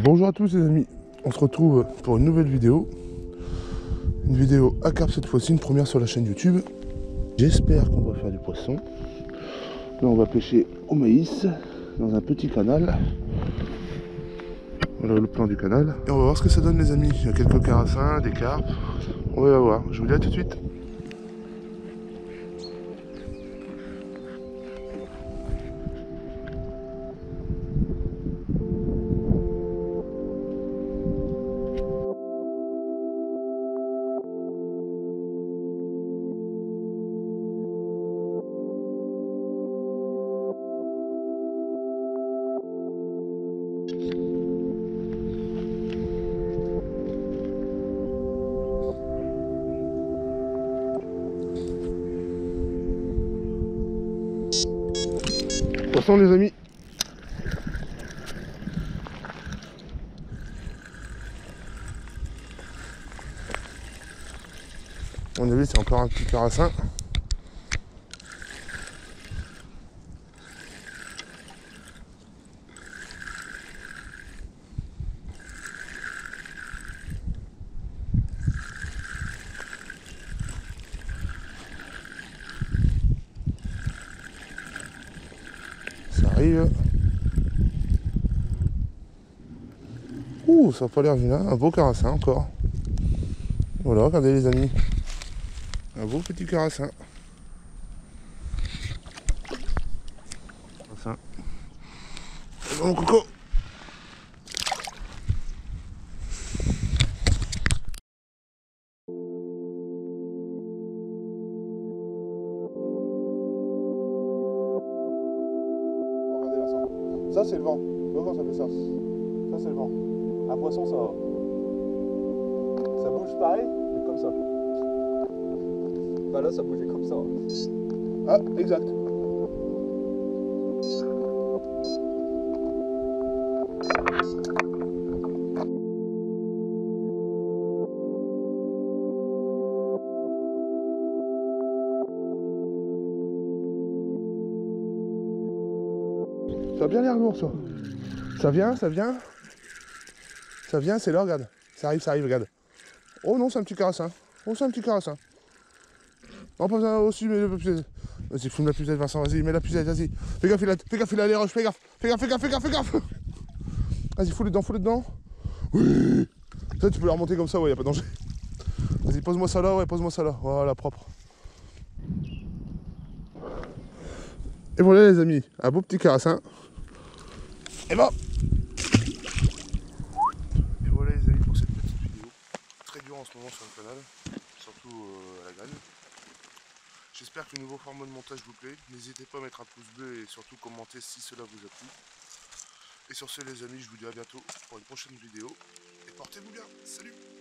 Bonjour à tous les amis, on se retrouve pour une nouvelle vidéo. Une vidéo à carpe cette fois-ci, une première sur la chaîne YouTube. J'espère qu'on va faire du poisson. Là on va pêcher au maïs dans un petit canal. Voilà le plan du canal. Et on va voir ce que ça donne les amis. Il y a quelques carassins, des carpes. On va voir, je vous dis à tout de suite. Poisson les amis. On a vu, c'est encore un petit carassin. Ouh, ça n'a pas l'air vilain, un beau carassin encore. Voilà, regardez les amis, un beau petit carassin. Bon coco. Ça c'est le vent, tu vois quand ça fait ça, ça c'est le vent. Un poisson ça bouge pareil, mais comme ça. Bah là ça bougeait comme ça. Ah, exact. Ça a bien l'air lourd, ça. Ça vient, c'est là, regarde. Ça arrive, regarde. Oh non, c'est un petit carassin. Non, pas ça aussi, mais le plus. Vas-y, fous-moi la pucelle, Vincent, vas-y, mets la pucelle, vas-y. Fais gaffe, il a les roches, fais gaffe. Vas-y, fous-le dedans. Oui. Ça, tu peux la remonter comme ça, ouais, y a pas de danger. Vas-y, pose-moi ça là. Voilà, propre. Et voilà, les amis, un beau petit carassin. Et voilà les amis pour cette petite vidéo, très dure en ce moment sur le canal, surtout à la graine. J'espère que le nouveau format de montage vous plaît, n'hésitez pas à mettre un pouce bleu et surtout commenter si cela vous a plu. Et sur ce les amis, je vous dis à bientôt pour une prochaine vidéo, et portez-vous bien, salut.